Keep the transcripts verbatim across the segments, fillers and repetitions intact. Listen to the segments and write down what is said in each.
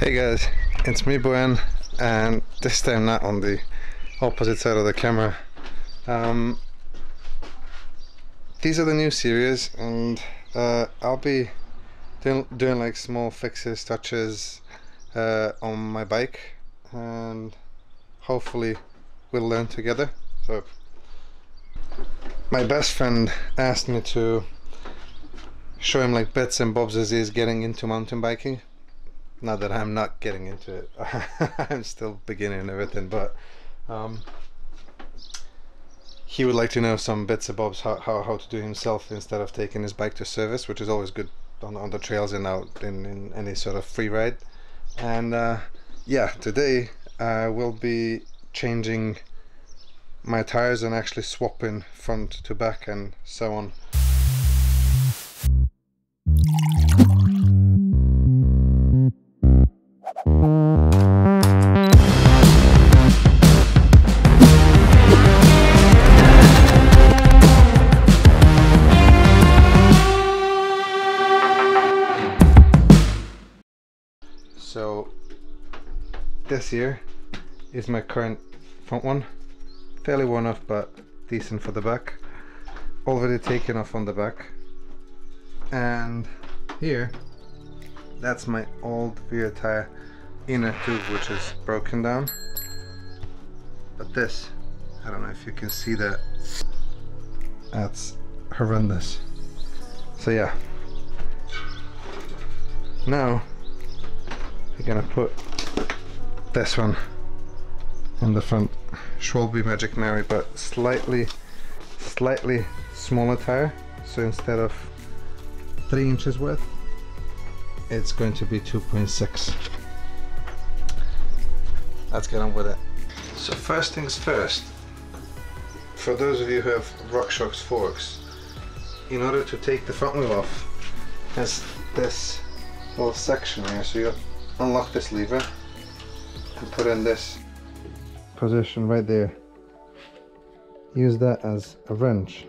Hey guys, it's me Bojan, and this time not on the opposite side of the camera. Um, these are the new series, and uh, I'll be doing, doing like small fixes, touches uh, on my bike, and hopefully we'll learn together. So my best friend asked me to show him like bits and bobs as he's getting into mountain biking. Not that I'm not getting into it, I'm still beginning and everything, but um, he would like to know some bits and bobs how, how, how to do himself instead of taking his bike to service, which is always good on, on the trails and out in, in any sort of free ride. And uh, yeah, today I will be changing my tires and actually swapping front to back and so on. So this here is my current front one, fairly worn off but decent for the back, already taken off on the back. And here, that's my old rear tire inner tube, which is broken down. But this, I don't know if you can see that, that's horrendous. So yeah, now we're gonna put this one on the front, Schwalbe Magic Marry, but slightly, slightly smaller tire. So instead of three inches width, it's going to be two point six. Let's get on with it. So first things first, for those of you who have RockShox forks, in order to take the front wheel off, there's this little section here, so you unlock this lever and put in this position right there. Use that as a wrench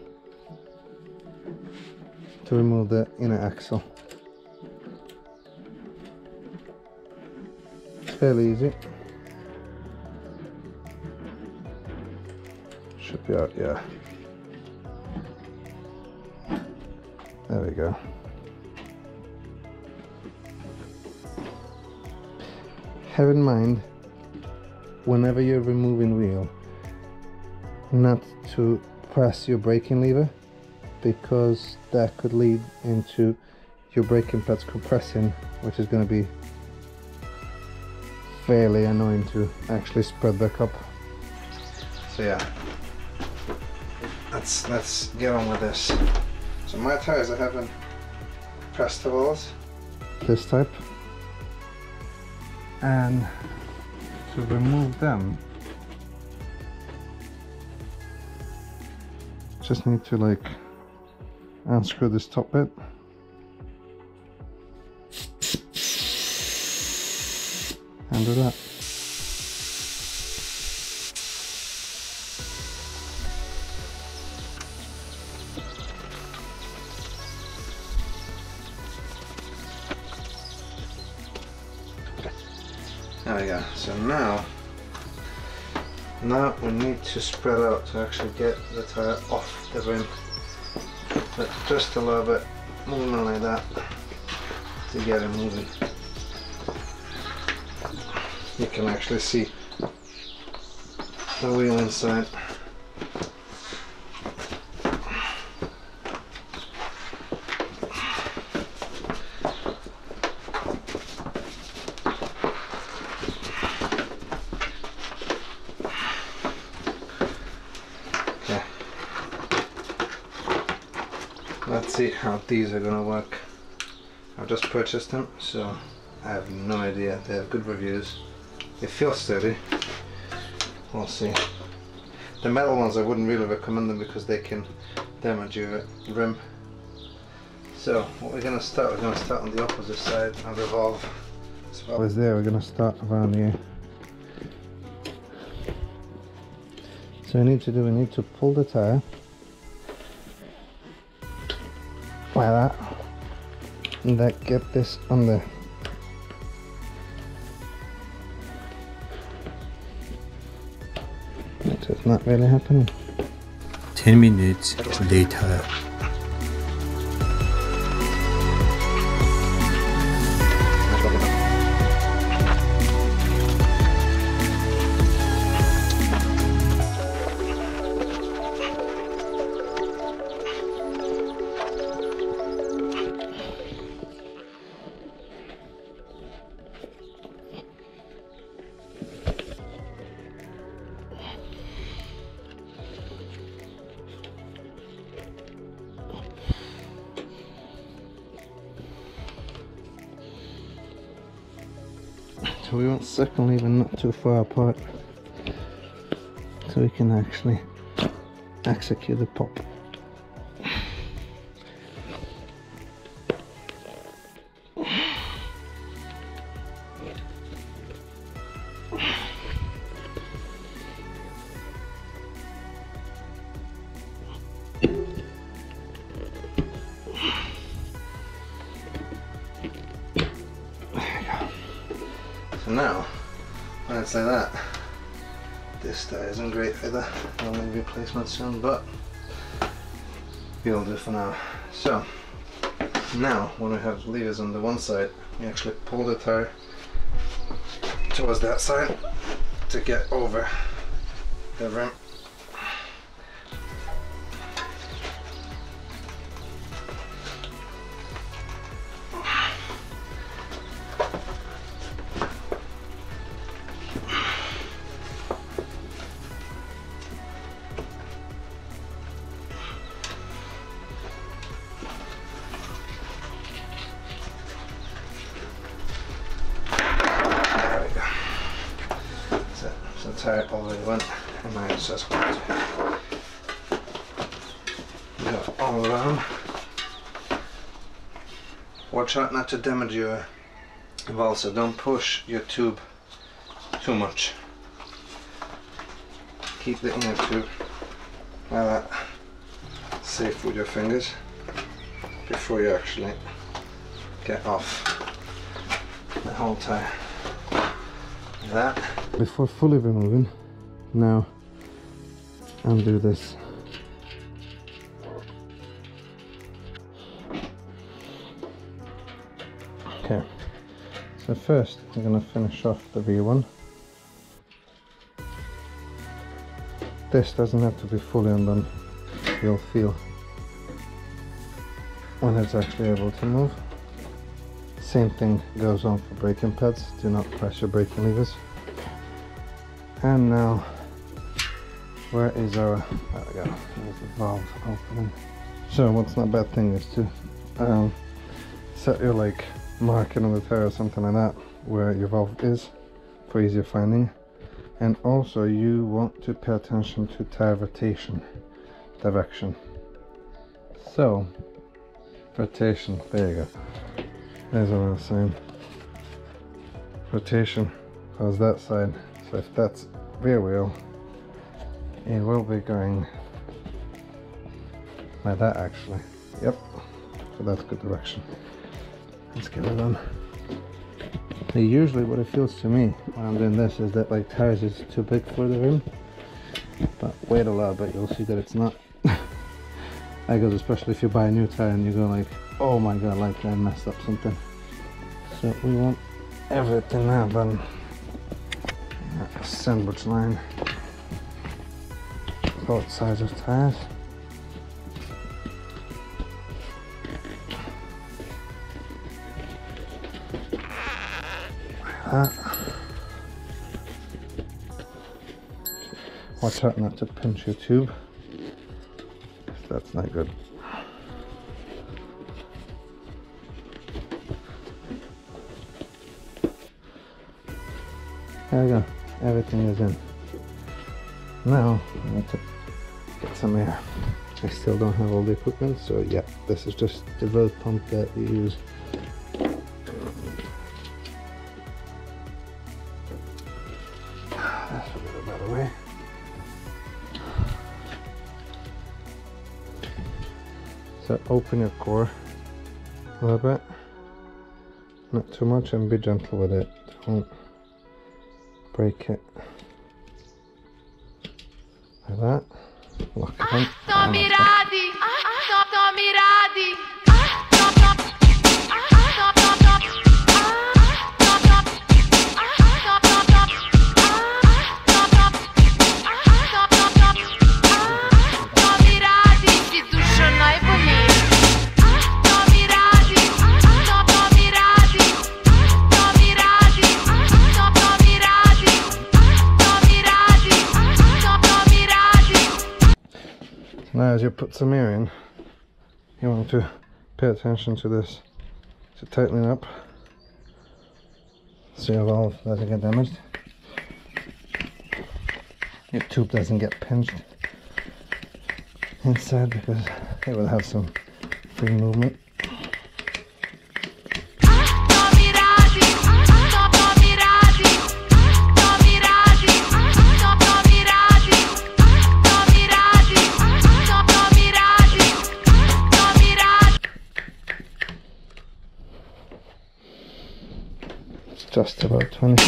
to remove the inner axle. Fairly easy. Should be out, yeah. There we go. Have in mind, whenever you're removing wheel, not to press your braking lever, because that could lead into your braking pads compressing, which is going to be fairly annoying to actually spread back up. So yeah, let's let's get on with this. So my tires are having Presta balls, this type, and to remove them, just need to like unscrew this top bit. And do that. There we go. So now, now we need to spread out to actually get the tire off the rim. But just a little bit, moving like that to get it moving. You can actually see the wheel inside. Okay. Let's see how these are gonna work. I've just purchased them, so I have no idea. They have good reviews. It feels sturdy. We'll see. The metal ones, I wouldn't really recommend them because they can damage your rim. So what we're going to start, we're going to start on the opposite side and revolve as well as there. We're going to start around here. So we need to do, we need to pull the tire like that, and that, get this on there. but it's not really happening. ten minutes later. So we want second leaving not too far apart so we can actually execute the pop. Now, when it's like that, this die isn't great either. I'll need replacement soon, but we'll do for now. So now, when we have levers on the one side, we actually pull the tire towards that side to get over the rim. Tire already went, and now it's just going to go all around. Watch out not to damage your valve, so don't push your tube too much. Keep the inner tube like that, safe with your fingers before you actually get off the whole tire. That. Before fully removing, now undo this. Okay, so first I'm going to finish off the V one. This doesn't have to be fully undone, you'll feel when it's actually able to move. Same thing goes on for braking pads, do not press your braking levers. And now, where is our, there we go, there's the valve opening. So what's not a bad thing is to um, set your like marking on the tire or something like that where your valve is for easier finding. And also you want to pay attention to tire rotation direction. So, rotation, there you go. There's what I was saying. Rotation goes that side, so if that's rear wheel, it will be going like that actually. Yep, so that's good direction. Let's get it on. Now usually what it feels to me when I'm doing this is that like tires is too big for the rim, but wait a little bit, you'll see that it's not. That goes especially if you buy a new tire and you go like, oh my god, like I messed up something. So we want everything now done. A sandwich line. Both sides of tires. Like that. Watch out not to pinch your tube. That's not good. There we go, everything is in. Now, I need to get some air. I still don't have all the equipment, so yeah, this is just the road pump that we use. That's a little better way. So open your core a little bit, not too much, and be gentle with it. Don't break it. at that. Look at that. Stop it, Adi. Stop, stop it, Adi. Now as you put some air in, you want to pay attention to this. So tightening up, so your valve doesn't get damaged, your tube doesn't get pinched inside because it will have some free movement. Just about twenty.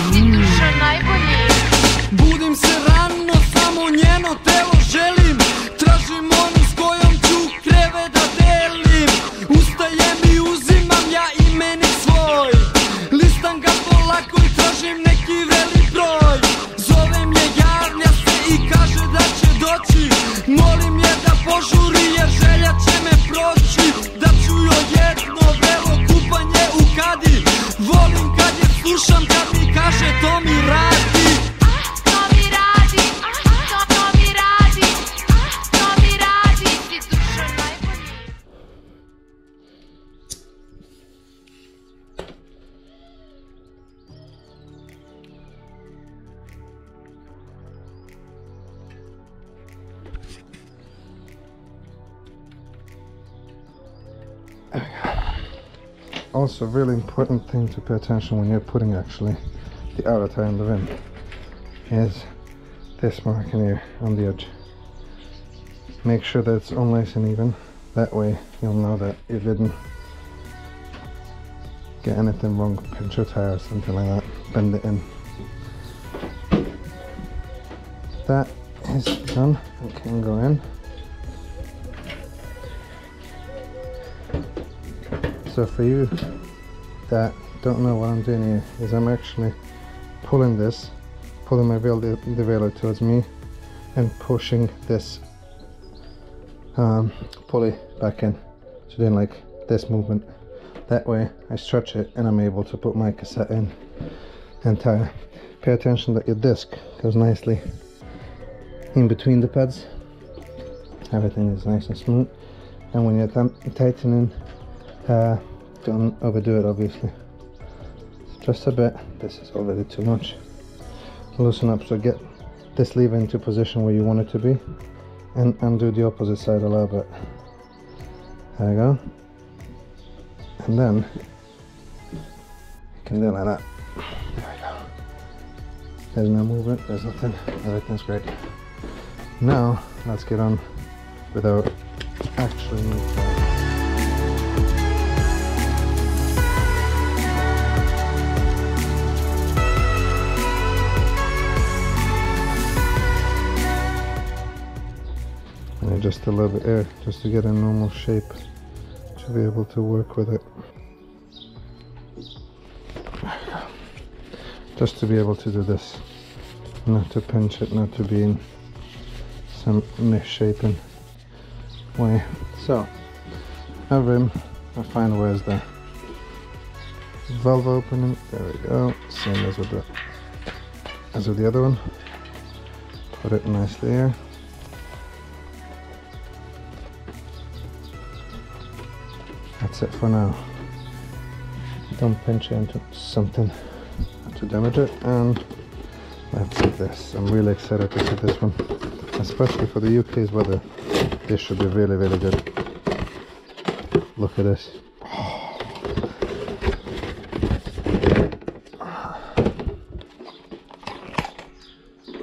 Budim se rano, samo njeno telo želim. Tražim onu s kojom ću kreve da delim. Ustajem I uzimam ja imenik svoj. Listam ga polako I tražim neki veli broj. Zovem je, javlja se I kaže da će doći. Molim je da požuri jer želja će me proći. Da ću joj jedno velo kupanje u kadi. Volim kad je Slušam kad mi kaže to mi radi To mi radi To mi radi To mi radi Ti duša najbolji There we go. Also, really important thing to pay attention when you're putting actually the outer tire in the rim is this marking here on the edge. Make sure that it's all nice and even. That way, you'll know that you didn't get anything wrong. Pinch your tire or something like that. Bend it in. That is done. It can go in. So for you that don't know what I'm doing here is I'm actually pulling this, pulling my veil, the, the veiler towards me and pushing this um, pulley back in. So doing like this movement. That way I stretch it and I'm able to put my cassette in and tire. Pay attention that your disc goes nicely in between the pads. Everything is nice and smooth. And when you're tightening, Uh, don't overdo it obviously. Just a bit. This is already too much. Loosen up, so get this lever into position where you want it to be and undo the opposite side a little bit. There you go. And then you can do it like that. There we go. There's no movement, there's nothing. Everything's great. Now let's get on without actually moving. Just a little bit air, just to get a normal shape to be able to work with it. Just to be able to do this, not to pinch it, not to be in some misshapen way. So, a rim, I find where's the valve opening. There we go. Same as with the as with the other one. Put it nicely here. That's it for now. Don't pinch it into something to damage it. And let's do this. I'm really excited to see this one, especially for the U K's weather. This should be really, really good. Look at this. Oh.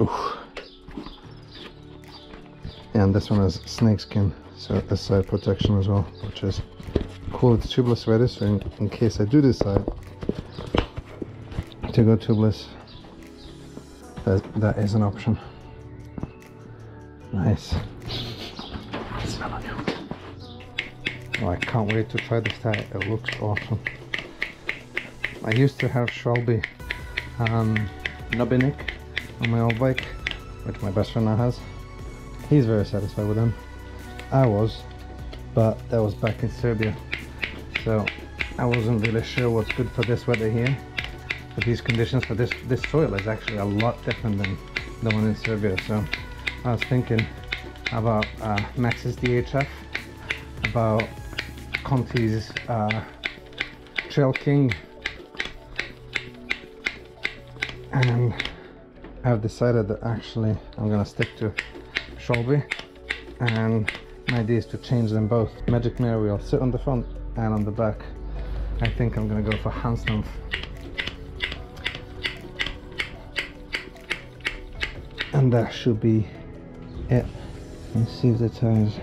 Oof. And this one has snakeskin, so a side protection as well, which is cool. It's tubeless already, so in, in case I do decide to go tubeless, that, that is an option. Nice. Oh, I can't wait to try this out. It looks awesome. I used to have Schwalbe and Nobby Nick on my old bike, which my best friend now has. He's very satisfied with them. I was, but that was back in Serbia, so I wasn't really sure what's good for this weather here. But these conditions for this this soil is actually a lot different than the one in Serbia. So I was thinking about uh, Max's D H F, about Conti's uh, Trail King, and I've decided that actually I'm gonna stick to Schwalbe, and my idea is to change them both. Magic Marry will sit on the front and on the back. I think I'm gonna go for Hansdorph. And that should be it. Let's see if the tire's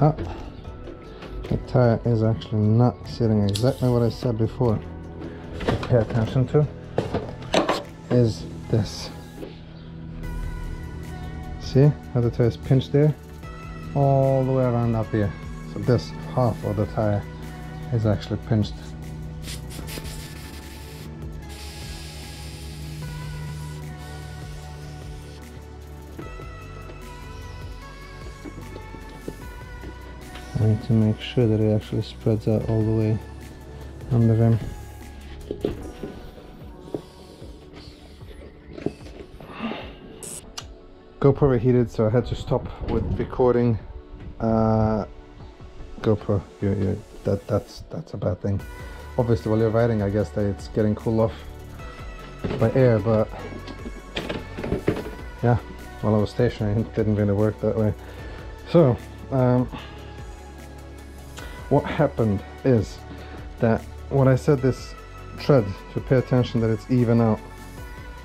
up. The tire is actually not sitting exactly what I said before. What to pay attention to is this. See how the tire is pinched there? All the way around up here. So this half of the tire is actually pinched. I need to make sure that it actually spreads out all the way on the rim. GoPro overheated, so I had to stop with recording uh, GoPro. You're, you're, that, that's, that's a bad thing. Obviously, while you're riding, I guess that it's getting cool off by air, but yeah, while I was stationary, it didn't really work that way. So, um, what happened is that when I set this tread to pay attention that it's even out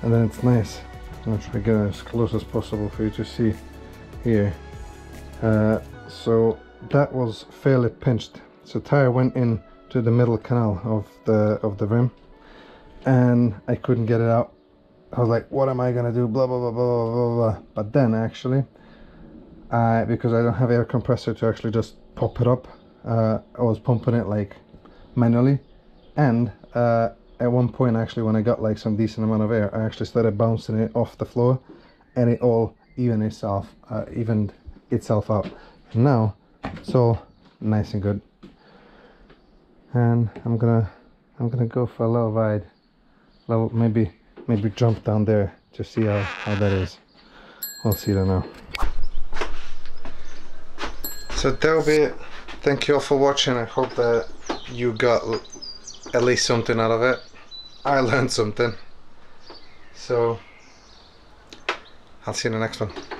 and then it's nice. I'm gonna try to get it as close as possible for you to see here. Uh, so that was fairly pinched. So tire went in to the middle canal of the of the rim and I couldn't get it out. I was like, what am I gonna do? Blah blah blah blah blah blah. But then actually I because I don't have air compressor to actually just pop it up. Uh, I was pumping it like manually, and uh, at one point actually when I got like some decent amount of air, I actually started bouncing it off the floor and it all even itself, uh, evened itself out. And now it's all nice and good, and I'm gonna I'm gonna go for a little ride, little, maybe maybe jump down there to see how, how that is. We'll see that now. So that'll be it. Thank you all for watching. I hope that you got at least something out of it. I learned something. So, I'll see you in the next one.